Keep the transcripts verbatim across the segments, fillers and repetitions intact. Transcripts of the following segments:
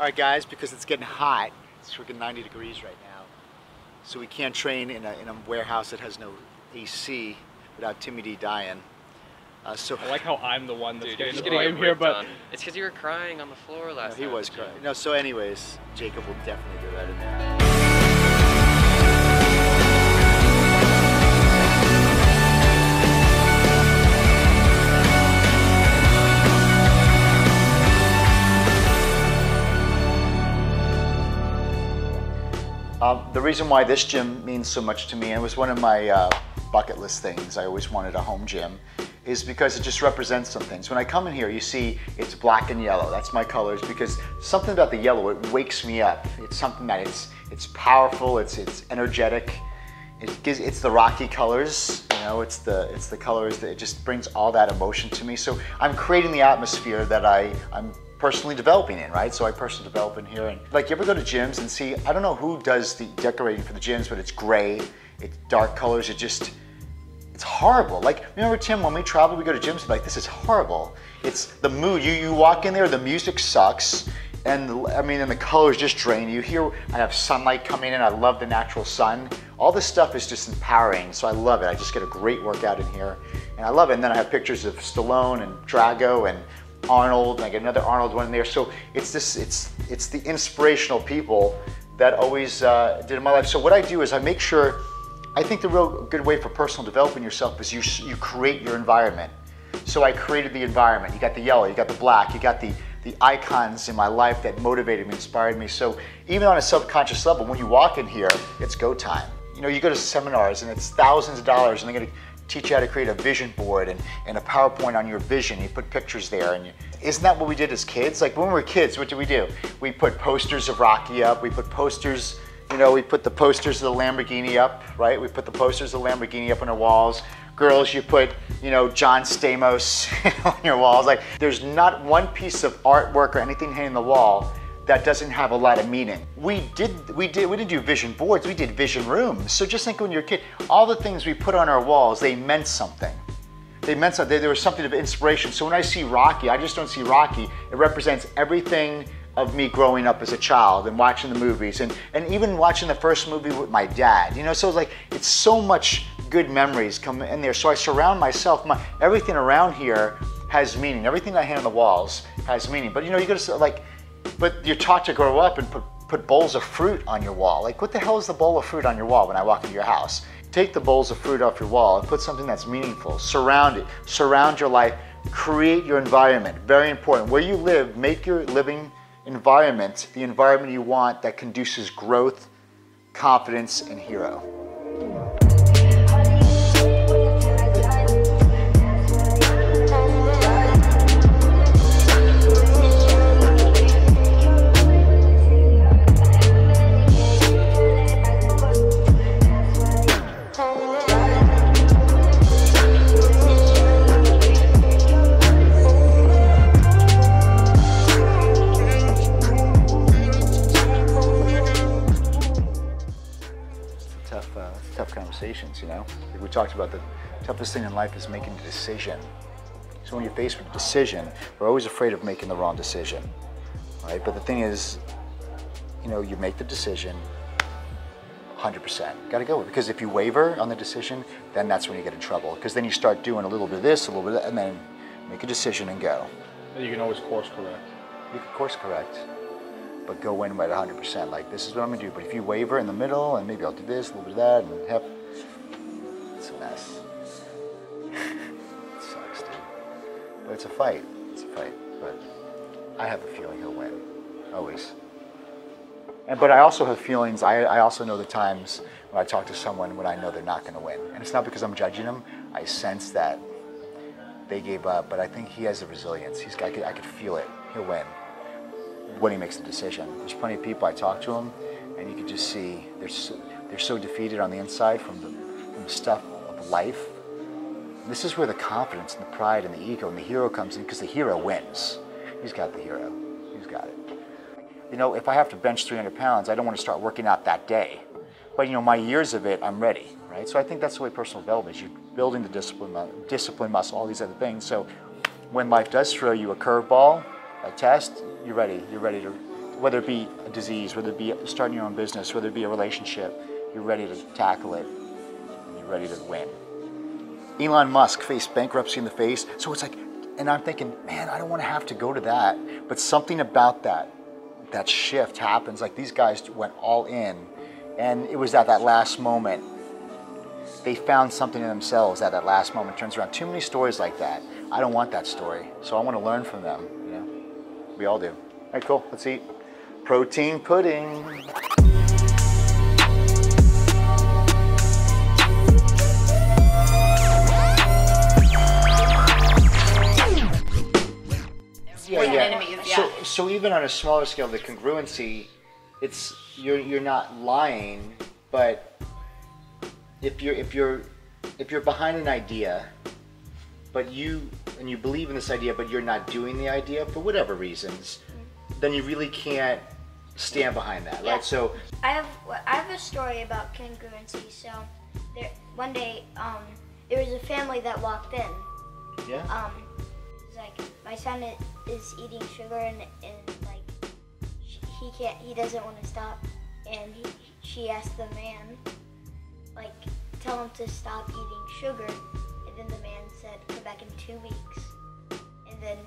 Alright guys, because it's getting hot, it's freaking ninety degrees right now, so we can't train in a, in a warehouse that has no A C without Timmy D dying. Uh, so I like how I'm the one that's dude, getting, getting blame here, but... On. It's because you were crying on the floor last no, he time. He was crying. You? No, so anyways, Jacob will definitely do that in there. Um, the reason why this gym means so much to me, and it was one of my uh, bucket list things, I always wanted a home gym, is because it just represents some things. When I come in here, you see it's black and yellow. That's my colors, because something about the yellow, it wakes me up. It's something that it's it's powerful, it's it's energetic. It gives, it's the Rocky colors, you know, it's the it's the colors that it just brings all that emotion to me. So I'm creating the atmosphere that I, I'm personally developing in, right? So I personally develop in here. And like, you ever go to gyms and see, I don't know who does the decorating for the gyms, but it's gray, it's dark colors, it just, it's horrible. Like, remember Tim, when we travel, we go to gyms, like, this is horrible. It's the mood, you, you walk in there, the music sucks, and the, I mean, and the colors just drain you. Here, I have sunlight coming in, I love the natural sun. All this stuff is just empowering, so I love it. I just get a great workout in here, and I love it. And then I have pictures of Stallone and Drago and Arnold, and I get another Arnold one in there. So it's this, it's it's the inspirational people that always uh, did in my life. So what I do is I make sure, I think the real good way for personal developing yourself is you, you create your environment. So I created the environment. You got the yellow, you got the black, you got the, the icons in my life that motivated me, inspired me. So even on a subconscious level, when you walk in here, it's go time. You know, you go to seminars and it's thousands of dollars and they're gonna teach you how to create a vision board and, and a PowerPoint on your vision. You put pictures there. And you, isn't that what we did as kids? Like when we were kids, what did we do? We put posters of Rocky up. We put posters, you know, we put the posters of the Lamborghini up, right? We put the posters of the Lamborghini up on our walls. Girls, you put, you know, John Stamos on your walls. Like there's not one piece of artwork or anything hanging on the wall that doesn't have a lot of meaning. We did, we did, we didn't do vision boards, we did vision rooms. So just think when you're a kid, all the things we put on our walls, they meant something. They meant something, there was something of inspiration. So when I see Rocky, I just don't see Rocky. It represents everything of me growing up as a child and watching the movies and, and even watching the first movie with my dad. You know, so it's like, it's so much good memories come in there. So I surround myself, my, everything around here has meaning. Everything I hang on the walls has meaning. But you know, you gotta like, But you're taught to grow up and put, put bowls of fruit on your wall. Like what the hell is the bowl of fruit on your wall when I walk into your house? Take the bowls of fruit off your wall and put something that's meaningful. Surround it, surround your life, create your environment. Very important. Where you live, make your living environment the environment you want that conduces growth, confidence, and hero. You know, we talked about the toughest thing in life is making a decision. So when you're faced with a decision, we're always afraid of making the wrong decision, right? But the thing is, you know, you make the decision, one hundred percent, gotta go with it. Because if you waver on the decision, then that's when you get in trouble. Because then you start doing a little bit of this, a little bit of that, and then make a decision and go. And you can always course correct. You can course correct. But go in with one hundred percent, like this is what I'm gonna do. But if you waver in the middle, and maybe I'll do this, a little bit of that, and have, it's a mess. It sucks, dude. But it's a fight. It's a fight. But I have a feeling he'll win, always. And but I also have feelings. I I also know the times when I talk to someone when I know they're not going to win, and it's not because I'm judging them. I sense that they gave up, but I think he has the resilience. He's I could, I could feel it. He'll win when he makes the decision. There's plenty of people I talk to him, and you can just see they're so, they're so defeated on the inside from the stuff of life. This is where the confidence and the pride and the ego and the hero comes in, because the hero wins. He's got the hero. He's got it. You know, if I have to bench three hundred pounds, I don't want to start working out that day. But you know, my years of it, I'm ready, right? So I think that's the way personal development is. You're building the discipline, discipline muscle, all these other things. So when life does throw you a curveball, a test, you're ready. You're ready to whether it be a disease, whether it be starting your own business, whether it be a relationship, you're ready to tackle it, and you're ready to win. Elon Musk faced bankruptcy in the face, so it's like, and I'm thinking, man, I don't want to have to go to that. But something about that, that shift happens. Like, these guys went all in, and it was at that last moment. They found something in themselves at that last moment. Turns around. Too many stories like that. I don't want that story, so I want to learn from them. You know, we all do. All right, cool. Let's eat protein pudding. Yeah, yeah. Enemies, yeah. So, so even on a smaller scale, the congruency, it's you're you're not lying, but if you're if you're if you're behind an idea, but you and you believe in this idea, but you're not doing the idea for whatever reasons, then you really can't stand behind that, yeah. Right? So I have I have a story about congruency. So there, one day um, there was a family that walked in. Yeah. Um, it's like my son is. is eating sugar and, and like he can't he doesn't want to stop, and he, she asked the man, like, tell him to stop eating sugar, and then the man said, come back in two weeks. And then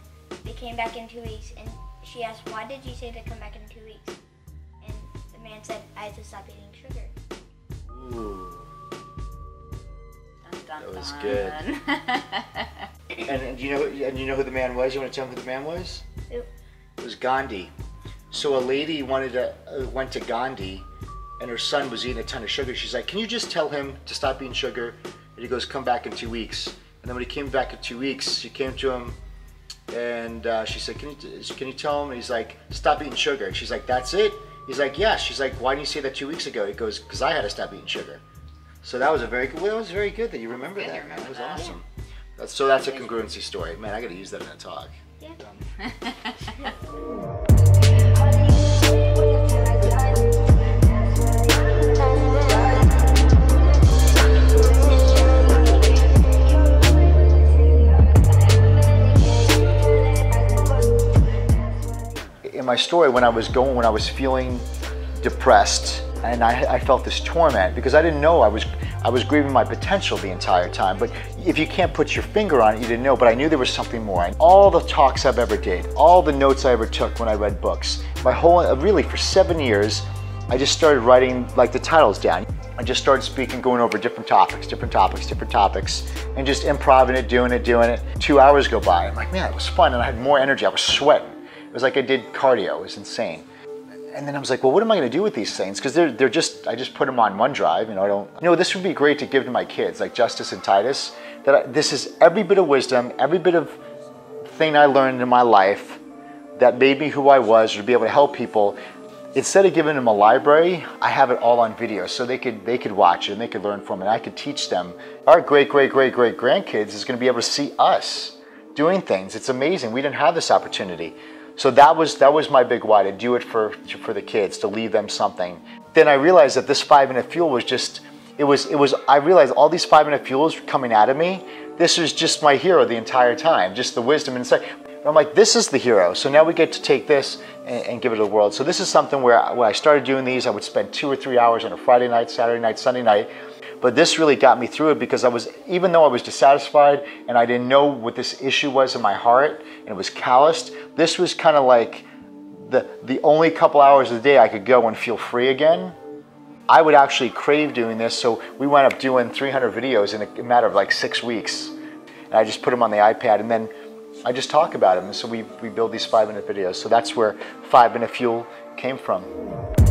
they came back in two weeks, and she asked, why did you say to come back in two weeks? And the man said, I had to stop eating sugar. Ooh. Dun, dun, that was dun. Good. And, and you know, and you know who the man was. You want to tell me who the man was? Yep. It was Gandhi. So a lady wanted to uh, went to Gandhi, and her son was eating a ton of sugar. She's like, "Can you just tell him to stop eating sugar?" And he goes, "Come back in two weeks." And then when he came back in two weeks, she came to him, and uh, she said, "Can you can you tell him?" And he's like, "Stop eating sugar." And she's like, "That's it?" He's like, "Yeah." She's like, "Why didn't you say that two weeks ago?" He goes, "Because I had to stop eating sugar." So that was a very good. Well, it was very good that you remember that. Remember that was that. Awesome. Yeah. That's, so that's a congruency story. Man, I gotta use that in a talk. Yeah. In my story, when I was going, when I was feeling depressed, and I, I felt this torment because I didn't know I was. I was grieving my potential the entire time, but if you can't put your finger on it, you didn't know, but I knew there was something more. And all the talks I've ever did, all the notes I ever took when I read books, my whole, really for seven years, I just started writing like the titles down. I just started speaking, going over different topics, different topics, different topics, and just improvising it, doing it, doing it. Two hours go by, I'm like, man, it was fun, and I had more energy, I was sweating. It was like I did cardio, it was insane. And then I was like, well, what am I gonna do with these things? Because they're, they're just, I just put them on OneDrive, you know, I don't, you know, this would be great to give to my kids, like Justice and Titus, that I, this is every bit of wisdom, every bit of thing I learned in my life that made me who I was, or to be able to help people. Instead of giving them a library, I have it all on video, so they could, they could watch it, and they could learn from it, and I could teach them. Our great, great, great, great grandkids is gonna be able to see us doing things. It's amazing, we didn't have this opportunity. So that was that was my big why, to do it for for the kids, to leave them something. Then I realized that this five minute fuel was just it was it was I realized all these five minute fuels coming out of me. This was just my hero the entire time, just the wisdom inside. And I'm like, this is the hero. So now we get to take this and, and give it to the world. So this is something where I, when I started doing these, I would spend two or three hours on a Friday night, Saturday night, Sunday night. But this really got me through it because I was, even though I was dissatisfied and I didn't know what this issue was in my heart and it was calloused, this was kind of like the, the only couple hours of the day I could go and feel free again. I would actually crave doing this, so we wound up doing three hundred videos in a matter of like six weeks. And I just put them on the iPad and then I just talk about them. And so we, we build these five minute videos. So that's where Five Minute Fuel came from.